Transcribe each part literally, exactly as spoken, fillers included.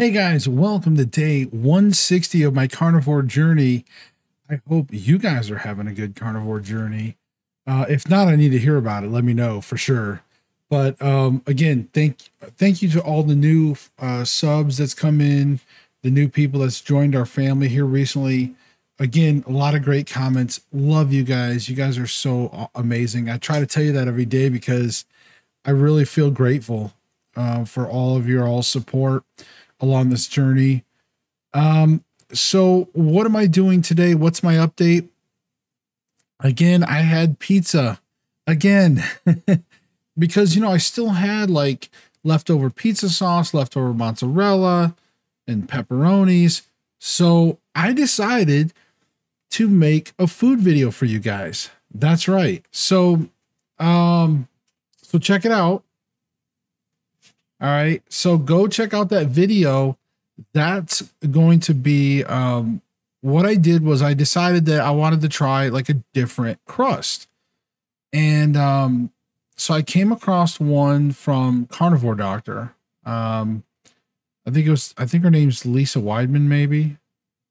Hey guys, welcome to day one sixty of my carnivore journey. I hope you guys are having a good carnivore journey. Uh, if not, I need to hear about it. Let me know for sure. But um, again, thank thank you to all the new uh, subs that's come in, the new people that's joined our family here recently. Again, a lot of great comments. Love you guys. You guys are so amazing. I try to tell you that every day because I really feel grateful uh, for all of your all support along this journey. Um, so what am I doing today? What's my update? Again, I had pizza again, because, you know, I still had like leftover pizza sauce, leftover mozzarella and pepperonis. So I decided to make a food video for you guys. That's right. So, um, so check it out. All right, so go check out that video. That's going to be, um, what I did was I decided that I wanted to try like a different crust. And um, so I came across one from Carnivore Doctor. Um, I think it was, I think her name's Lisa Weidman, maybe.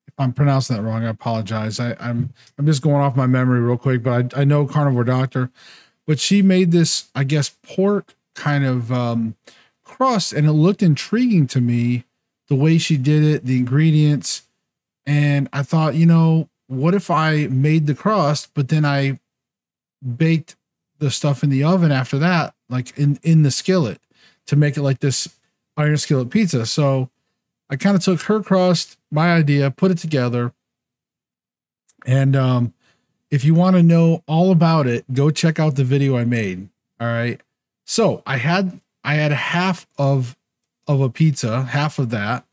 If I'm pronouncing that wrong, I apologize. I, I'm, I'm just going off my memory real quick, but I, I know Carnivore Doctor. But she made this, I guess, pork kind of... Um, crust, and it looked intriguing to me the way she did it, the ingredients, and I thought, you know, what if I made the crust but then I baked the stuff in the oven after that, like in in the skillet, to make it like this iron skillet pizza? So I kind of took her crust, my idea, put it together, and um if you want to know all about it, go check out the video I made. All right, so I had I had half of, of a pizza, half of that.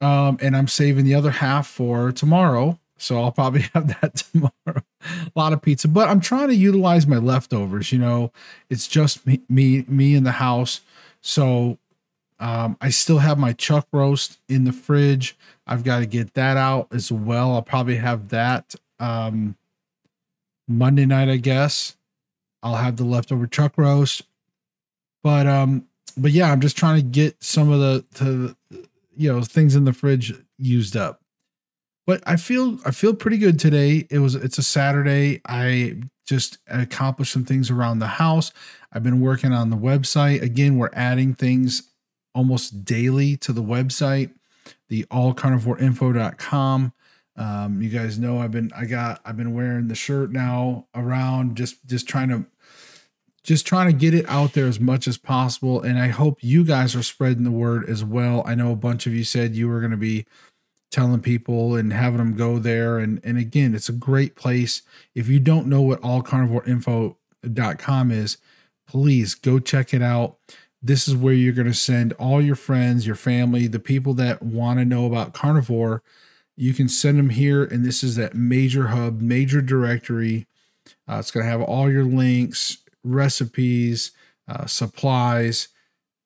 Um, and I'm saving the other half for tomorrow. So I'll probably have that tomorrow, a lot of pizza, but I'm trying to utilize my leftovers. You know, it's just me, me, me in the house. So, um, I still have my chuck roast in the fridge. I've got to get that out as well. I'll probably have that, um, Monday night, I guess. I'll have the leftover chuck roast. But, um, but yeah, I'm just trying to get some of the, to, you know, things in the fridge used up, but I feel, I feel pretty good today. It was, it's a Saturday. I just accomplished some things around the house. I've been working on the website. Again, we're adding things almost daily to the website, the all carnivore info dot com. Um, you guys know, I've been, I got, I've been wearing the shirt now around, just, just trying to, Just trying to get it out there as much as possible. And I hope you guys are spreading the word as well. I know a bunch of you said you were going to be telling people and having them go there. And, and again, it's a great place. If you don't know what all carnivore info dot com is, please go check it out. This is where you're going to send all your friends, your family, the people that want to know about carnivore. You can send them here. And this is that major hub, major directory. Uh, it's going to have all your links, recipes, uh, supplies.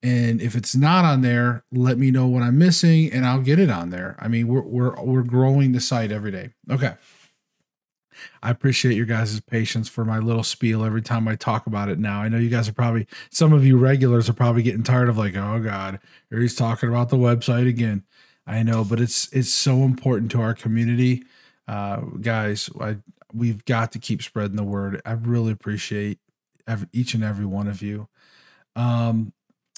And if it's not on there, let me know what I'm missing and I'll get it on there. I mean, we're, we're, we're growing the site every day. Okay. I appreciate your guys' patience for my little spiel every time I talk about it now. I know you guys are probably, some of you regulars are probably getting tired of like, oh God, here he's talking about the website again. I know, but it's, it's so important to our community. Uh, guys, I, we've got to keep spreading the word. I really appreciate Every, each and every one of you. Um,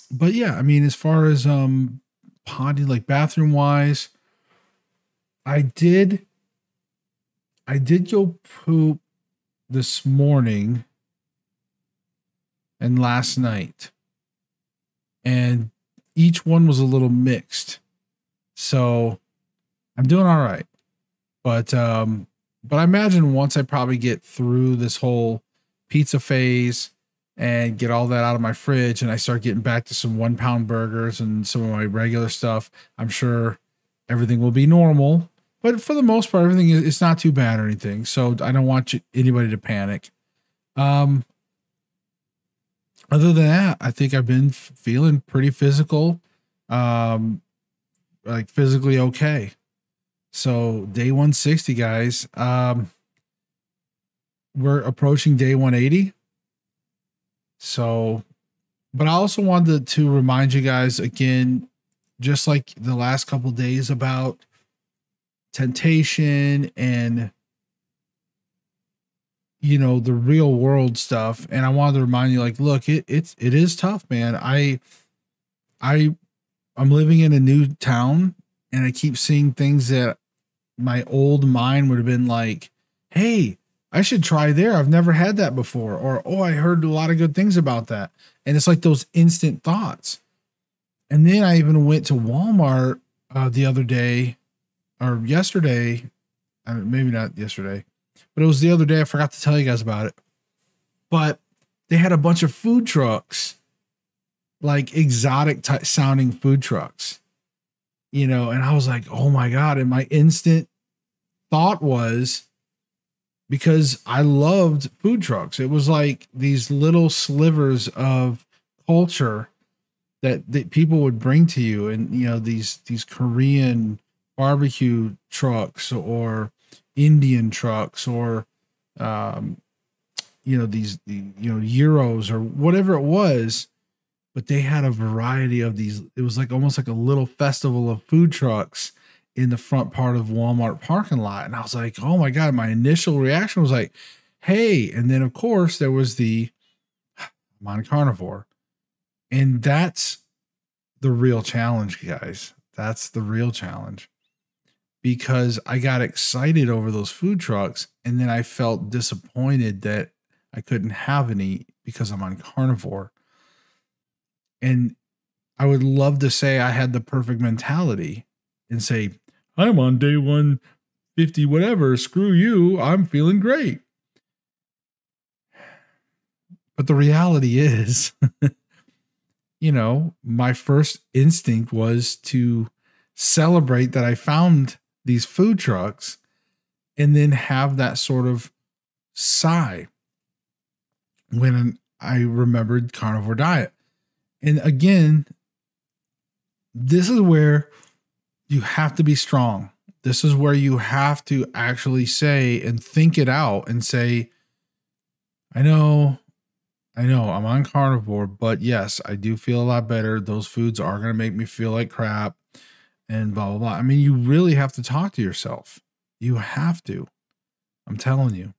but yeah, I mean, as far as um, potty, like bathroom wise, I did, I did go poop this morning and last night, and each one was a little mixed. So I'm doing all right. But, um, but I imagine once I probably get through this whole pizza phase and get all that out of my fridge, and I start getting back to some one pound burgers and some of my regular stuff, I'm sure everything will be normal, but for the most part, everything is, it's not too bad or anything. So I don't want you, anybody to panic. Um, other than that, I think I've been feeling pretty physical, um, like physically okay. So day one sixty, guys, um, we're approaching day one eighty. So, but I also wanted to remind you guys again, just like the last couple days, about temptation and, you know, the real world stuff. And I wanted to remind you, like, look, it it's, it is tough, man. I, I, I'm living in a new town and I keep seeing things that my old mind would have been like, hey, I should try there. I've never had that before. Or, oh, I heard a lot of good things about that. And it's like those instant thoughts. And then I even went to Walmart uh, the other day or yesterday. I mean, maybe not yesterday, but it was the other day. I forgot to tell you guys about it, but they had a bunch of food trucks, like exotic t- sounding food trucks, you know? And I was like, oh my God. And my instant thought was, because I loved food trucks, it was like these little slivers of culture that, that people would bring to you. And, you know, these, these Korean barbecue trucks or Indian trucks or, um, you know, these, you know, Euros or whatever it was, but they had a variety of these. It was like almost like a little festival of food trucks in the front part of Walmart parking lot. And I was like, oh my God, my initial reaction was like, hey. And then of course there was the I'm on carnivore. And that's the real challenge, guys. That's the real challenge, because I got excited over those food trucks. And then I felt disappointed that I couldn't have any because I'm on carnivore. And I would love to say I had the perfect mentality and say, I'm on day one fifty, whatever, screw you, I'm feeling great. But the reality is, you know, my first instinct was to celebrate that I found these food trucks and then have that sort of sigh when I remembered carnivore diet. And again, this is where you have to be strong. This is where you have to actually say and think it out and say, I know, I know I'm on carnivore, but yes, I do feel a lot better. Those foods are going to make me feel like crap and blah, blah, blah. I mean, you really have to talk to yourself. You have to, I'm telling you,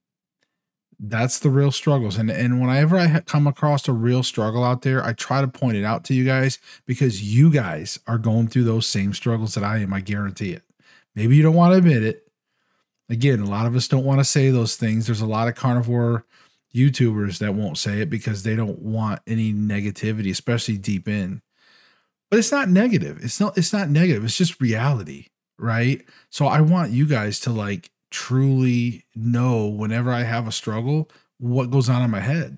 that's the real struggles. And, and whenever I come across a real struggle out there, I try to point it out to you guys, because you guys are going through those same struggles that I am. I guarantee it. Maybe you don't want to admit it. Again, a lot of us don't want to say those things. There's a lot of carnivore YouTubers that won't say it because they don't want any negativity, especially deep in. But it's not negative. It's not, it's not negative. It's just reality, right? So I want you guys to like truly know whenever I have a struggle, what goes on in my head.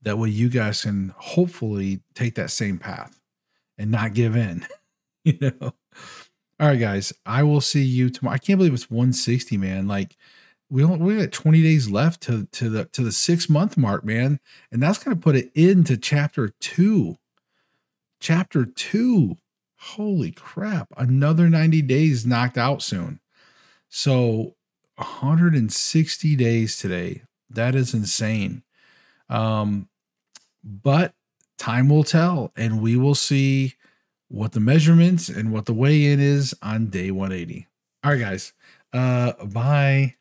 That way you guys can hopefully take that same path and not give in, you know? All right, guys, I will see you tomorrow. I can't believe it's one sixty, man. Like, We don't, we got twenty days left to, to the, to the six month mark, man. And that's going to put it into chapter two, chapter two. Holy crap. Another ninety days knocked out soon. So one hundred sixty days today. That is insane. Um, but time will tell, and we will see what the measurements and what the weigh in is on day one eighty. All right, guys. Uh, bye.